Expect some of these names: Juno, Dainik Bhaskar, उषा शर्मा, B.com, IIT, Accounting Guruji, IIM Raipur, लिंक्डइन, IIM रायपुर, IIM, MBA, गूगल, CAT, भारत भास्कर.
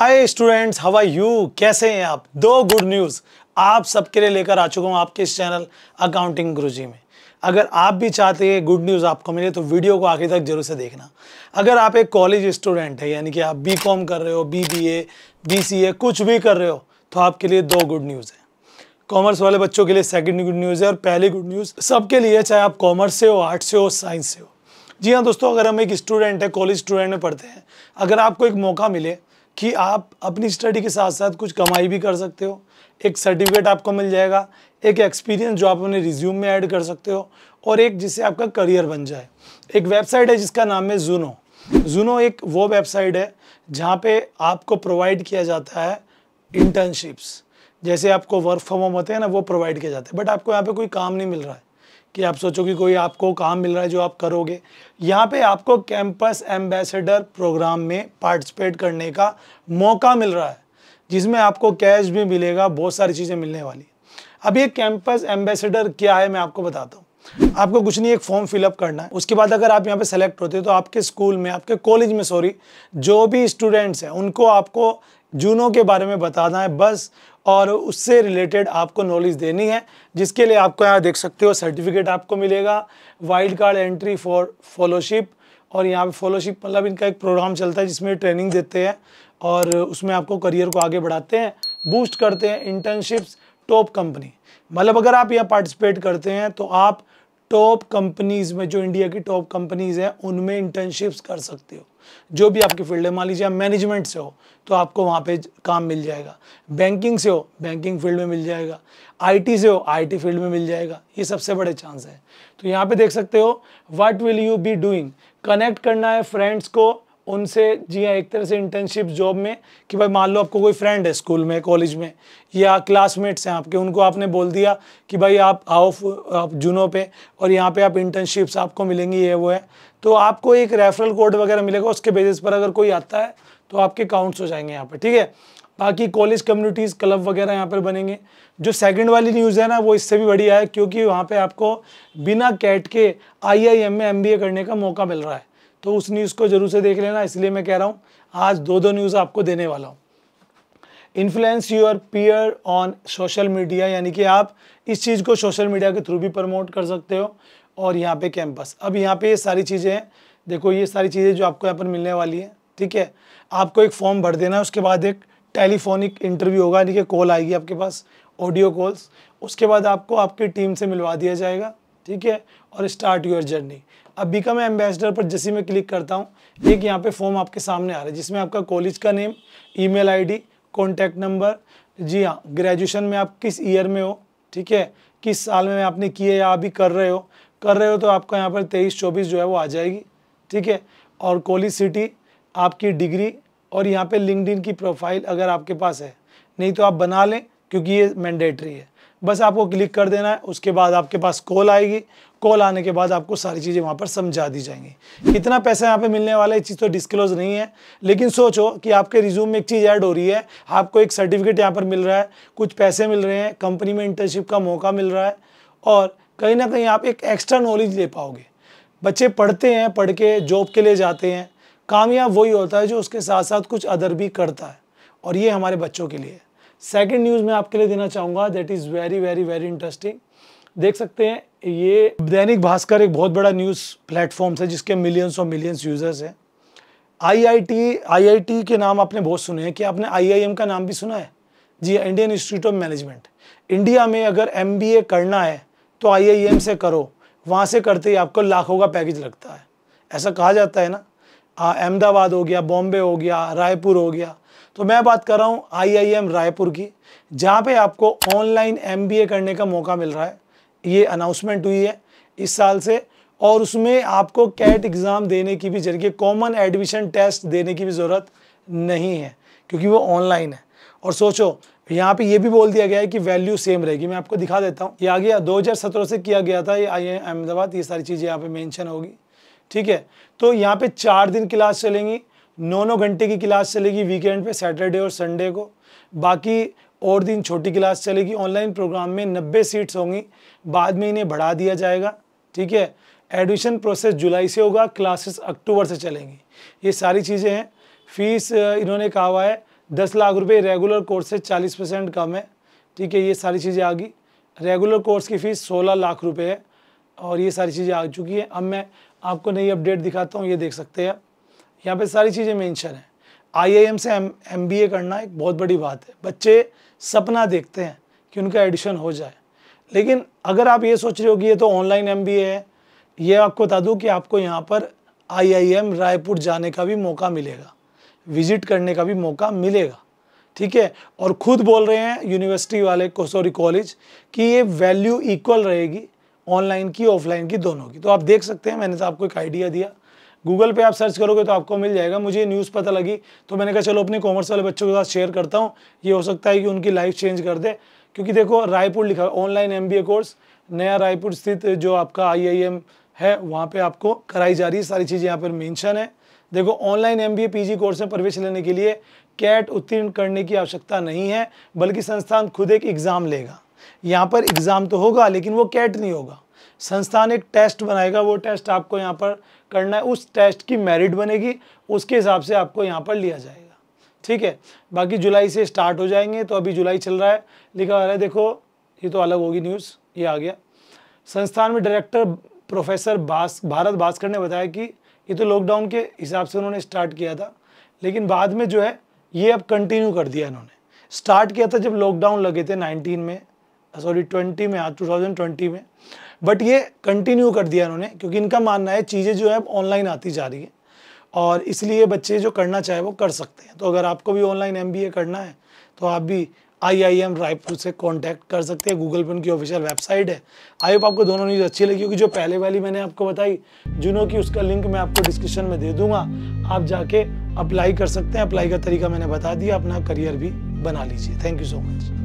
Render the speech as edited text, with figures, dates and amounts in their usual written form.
Hi students, how are you? कैसे हैं आप? दो गुड न्यूज़ आप सबके लिए लेकर आ चुका हूँ आपके इस चैनल अकाउंटिंग गुरुजी में। अगर आप भी चाहते हैं गुड न्यूज़ आपको मिले तो वीडियो को आखिर तक जरूर से देखना। अगर आप एक कॉलेज स्टूडेंट है, यानी कि आप बीकॉम कर रहे हो, बीबीए, बीसीए कुछ भी कर रहे हो, तो आपके लिए दो गुड न्यूज़ है। कॉमर्स वाले बच्चों के लिए सेकंड गुड न्यूज़ है और पहली गुड न्यूज़ सबके लिए, चाहे आप कॉमर्स से हो, आर्ट्स से हो, साइंस से हो। जी हाँ दोस्तों, अगर हम एक स्टूडेंट है, कॉलेज स्टूडेंट में पढ़ते हैं, अगर आपको एक मौका मिले कि आप अपनी स्टडी के साथ साथ कुछ कमाई भी कर सकते हो, एक सर्टिफिकेट आपको मिल जाएगा, एक एक्सपीरियंस जो आप अपने रिज्यूम में ऐड कर सकते हो, और एक जिससे आपका करियर बन जाए। एक वेबसाइट है जिसका नाम है जूनो। जूनो एक वो वेबसाइट है जहाँ पे आपको प्रोवाइड किया जाता है इंटर्नशिप्स। जैसे आपको वर्क फ्रॉम होम होते हैं ना, वो प्रोवाइड किया जाता है, बट आपको यहाँ पे कोई काम नहीं मिल रहा है कि आप सोचो कि कोई आपको काम मिल रहा है जो आप करोगे। यहाँ पे आपको कैंपस एम्बेसडर प्रोग्राम में पार्टिसिपेट करने का मौका मिल रहा है, जिसमें आपको कैश भी मिलेगा, बहुत सारी चीज़ें मिलने वाली। अब ये कैंपस एम्बेसडर क्या है मैं आपको बताता हूँ। आपको कुछ नहीं, एक फॉर्म फिलअप करना है। उसके बाद अगर आप यहाँ पे सेलेक्ट होते हो तो आपके स्कूल में, आपके कॉलेज में, सॉरी, जो भी स्टूडेंट्स हैं उनको आपको जूनो के बारे में बताना है बस, और उससे रिलेटेड आपको नॉलेज देनी है, जिसके लिए आपको यहाँ देख सकते हो सर्टिफिकेट आपको मिलेगा, wild card entry for fellowship. और यहाँ पे फॉलोशिप मतलब इनका एक प्रोग्राम चलता है जिसमें ट्रेनिंग देते हैं और उसमें आपको करियर को आगे बढ़ाते हैं, बूस्ट करते हैं। इंटर्नशिप्स, टॉप कंपनी, मतलब अगर आप यहाँ पार्टिसिपेट करते हैं तो आप टॉप कंपनीज़ में, जो इंडिया की टॉप कंपनीज़ हैं, उनमें इंटर्नशिप्स कर सकते हो। जो भी आपकी फील्ड है, मान लीजिए आप मैनेजमेंट से हो तो आपको वहाँ पे काम मिल जाएगा, बैंकिंग से हो बैंकिंग फील्ड में मिल जाएगा, आईटी से हो आईटी फील्ड में मिल जाएगा। ये सबसे बड़े चांस है। तो यहाँ पे देख सकते हो what will you be doing, connect करना है फ्रेंड्स को उनसे। जी हाँ, एक तरह से इंटर्नशिप जॉब में कि भाई मान लो आपको कोई फ्रेंड है स्कूल में, कॉलेज में, या क्लासमेट्स हैं आपके, उनको आपने बोल दिया कि भाई आप आओ आप जूनो पे और यहाँ पे आप इंटर्नशिप्स आपको मिलेंगी, ये वो है, तो आपको एक रेफरल कोड वगैरह मिलेगा। उसके बेसिस पर अगर कोई आता है तो आपके काउंट्स हो जाएंगे यहाँ पर, ठीक है। बाकी कॉलेज कम्युनिटीज़, क्लब वगैरह यहाँ पर बनेंगे। जो सेकंड वाली न्यूज़ है ना, वो इससे भी बढ़िया है, क्योंकि वहाँ पर आपको बिना कैट के IIM में MBA करने का मौका मिल रहा है। तो उस न्यूज़ को जरूर से देख लेना। इसलिए मैं कह रहा हूँ आज दो दो न्यूज़ आपको देने वाला हूँ। Influence your peer on social media, यानी कि आप इस चीज़ को सोशल मीडिया के थ्रू भी प्रमोट कर सकते हो। और यहाँ पे कैंपस, अब यहाँ पे ये सारी चीज़ें हैं, देखो ये सारी चीज़ें जो आपको यहाँ पर मिलने वाली है, ठीक है। आपको एक फॉर्म भर देना है, उसके बाद एक टेलीफोनिक इंटरव्यू होगा, यानी कि कॉल आएगी आपके पास, ऑडियो कॉल्स। उसके बाद आपको आपकी टीम से मिलवा दिया जाएगा, ठीक है, और स्टार्ट योर जर्नी। अब बीकॉम एम्बेसडर पर जैसे मैं क्लिक करता हूँ, एक यहाँ पे फॉर्म आपके सामने आ रहा है जिसमें आपका कॉलेज का name, email ID, contact number, जी हाँ, ग्रेजुएशन में आप किस ईयर में हो, ठीक है, किस साल में आपने किए या अभी कर रहे हो तो आपका यहाँ पर 23-24 जो है वो आ जाएगी, ठीक है। और कॉलेज सिटी, आपकी डिग्री, और यहाँ पर लिंक्डइन की प्रोफाइल अगर आपके पास है, नहीं तो आप बना लें क्योंकि ये मैंडेटरी है। बस आपको क्लिक कर देना है, उसके बाद आपके पास कॉल आएगी। कॉल आने के बाद आपको सारी चीज़ें वहाँ पर समझा दी जाएंगी। कितना पैसा यहाँ पे मिलने वाला है, चीज़ तो डिस्क्लोज नहीं है, लेकिन सोचो कि आपके रिज्यूम में एक चीज़ ऐड हो रही है, आपको एक सर्टिफिकेट यहाँ पर मिल रहा है, कुछ पैसे मिल रहे हैं, कंपनी में इंटर्नशिप का मौका मिल रहा है, और कहीं ना कहीं आप एक एक्स्ट्रा नॉलेज ले पाओगे। बच्चे पढ़ते हैं, पढ़ के जॉब के लिए जाते हैं, कामयाब वही होता है जो उसके साथ साथ कुछ अदर भी करता है, और ये हमारे बच्चों के लिए है। सेकेंड न्यूज़ मैं आपके लिए देना चाहूँगा, that is very very very interesting. देख सकते हैं ये दैनिक भास्कर एक बहुत बड़ा न्यूज़ प्लेटफॉर्म है जिसके मिलियंस और मिलियंस यूज़र्स हैं। IIT के नाम आपने बहुत सुने हैं, कि आपने IIM का नाम भी सुना है? जी, Indian Institute of Management. India में अगर MBA करना है तो IIM से करो, वहाँ से करते ही आपको लाखों का पैकेज लगता है, ऐसा कहा जाता है ना। अहमदाबाद हो गया, बॉम्बे हो गया, रायपुर हो गया, तो मैं बात कर रहा हूँ IIM रायपुर की, जहाँ पे आपको ऑनलाइन MBA करने का मौका मिल रहा है। ये अनाउंसमेंट हुई है इस साल से, और उसमें आपको कैट एग्ज़ाम देने की भी जरिए कॉमन एडमिशन टेस्ट देने की भी ज़रूरत नहीं है, क्योंकि वो ऑनलाइन है। और सोचो यहाँ पे ये भी बोल दिया गया है कि वैल्यू सेम रहेगी। मैं आपको दिखा देता हूँ, ये आ गया 2017 से किया गया था ये IIM अहमदाबाद, ये सारी चीज़ें यहाँ पर मैंशन होगी, ठीक है। तो यहाँ पर 4 दिन क्लास चलेंगी, 9-9 घंटे की क्लास चलेगी वीकेंड पे, सैटरडे और संडे को, बाकी और दिन छोटी क्लास चलेगी। ऑनलाइन प्रोग्राम में 90 सीट्स होंगी, बाद में इन्हें बढ़ा दिया जाएगा, ठीक है। एडमिशन प्रोसेस जुलाई से होगा, क्लासेस अक्टूबर से चलेंगी, ये सारी चीज़ें हैं। फीस इन्होंने कहा हुआ है 10 लाख रुपए रेगुलर कोर्स से 40% कम है। ठीक है, ये सारी चीज़ें आ गई। रेगुलर कोर्स की फ़ीस 16 लाख रुपए है और ये सारी चीज़ें आ चुकी हैं। अब मैं आपको नई अपडेट दिखाता हूँ, ये देख सकते हैं यहाँ पे सारी चीज़ें मेंशन है। आईआईएम से एमबीए करना एक बहुत बड़ी बात है, बच्चे सपना देखते हैं कि उनका एडमिशन हो जाए। लेकिन अगर आप ये सोच रहे हो कि ये तो ऑनलाइन एमबीए है, ये आपको बता दूँ कि आपको यहाँ पर आईआईएम रायपुर जाने का भी मौका मिलेगा, विजिट करने का भी मौका मिलेगा। ठीक है, और ख़ुद बोल रहे हैं यूनिवर्सिटी वाले को, सॉरी कॉलेज, कि ये वैल्यू इक्वल रहेगी ऑनलाइन की ऑफलाइन की दोनों की। तो आप देख सकते हैं, मैंने तो आपको एक आइडिया दिया। गूगल पे आप सर्च करोगे तो आपको मिल जाएगा। मुझे न्यूज़ पता लगी तो मैंने कहा चलो अपने कॉमर्स वाले बच्चों के साथ शेयर करता हूँ, ये हो सकता है कि उनकी लाइफ चेंज कर दे। क्योंकि देखो रायपुर लिखा ऑनलाइन एमबीए कोर्स, नया रायपुर स्थित जो आपका आईआईएम है वहाँ पर आपको कराई जा रही है। सारी चीज़ें यहाँ पर मेंशन है। देखो ऑनलाइन एमबीए पीजी कोर्स में प्रवेश लेने के लिए कैट उत्तीर्ण करने की आवश्यकता नहीं है, बल्कि संस्थान खुद एक एग्ज़ाम लेगा। यहाँ पर एग्ज़ाम तो होगा लेकिन वो कैट नहीं होगा। संस्थान एक टेस्ट बनाएगा, वो टेस्ट आपको यहाँ पर करना है, उस टेस्ट की मेरिट बनेगी, उसके हिसाब से आपको यहाँ पर लिया जाएगा। ठीक है, बाकी जुलाई से स्टार्ट हो जाएंगे, तो अभी जुलाई चल रहा है। लिखा आ रहा है, देखो ये तो अलग होगी न्यूज़, ये आ गया। संस्थान में डायरेक्टर प्रोफेसर भारत भास्कर ने बताया कि ये तो लॉकडाउन के हिसाब से उन्होंने स्टार्ट किया था, लेकिन बाद में जो है ये अब कंटिन्यू कर दिया इन्होंने। स्टार्ट किया था जब लॉकडाउन लगे थे 2020 में, बट ये कंटिन्यू कर दिया इन्होंने, क्योंकि इनका मानना है चीज़ें जो है अब ऑनलाइन आती जा रही है और इसलिए बच्चे जो करना चाहे वो कर सकते हैं। तो अगर आपको भी ऑनलाइन एमबीए करना है तो आप भी आईआईएम रायपुर से कांटेक्ट कर सकते हैं। गूगल पर उनकी ऑफिशियल वेबसाइट है। आई होप आपको दोनों न्यूज़ अच्छी लगी होगी। जो पहले वाली मैंने आपको बताई जुनो की, उसका लिंक मैं आपको डिस्क्रिप्शन में दे दूंगा, आप जाके अप्लाई कर सकते हैं। अप्लाई का तरीका मैंने बता दिया, अपना करियर भी बना लीजिए। Thank you so much.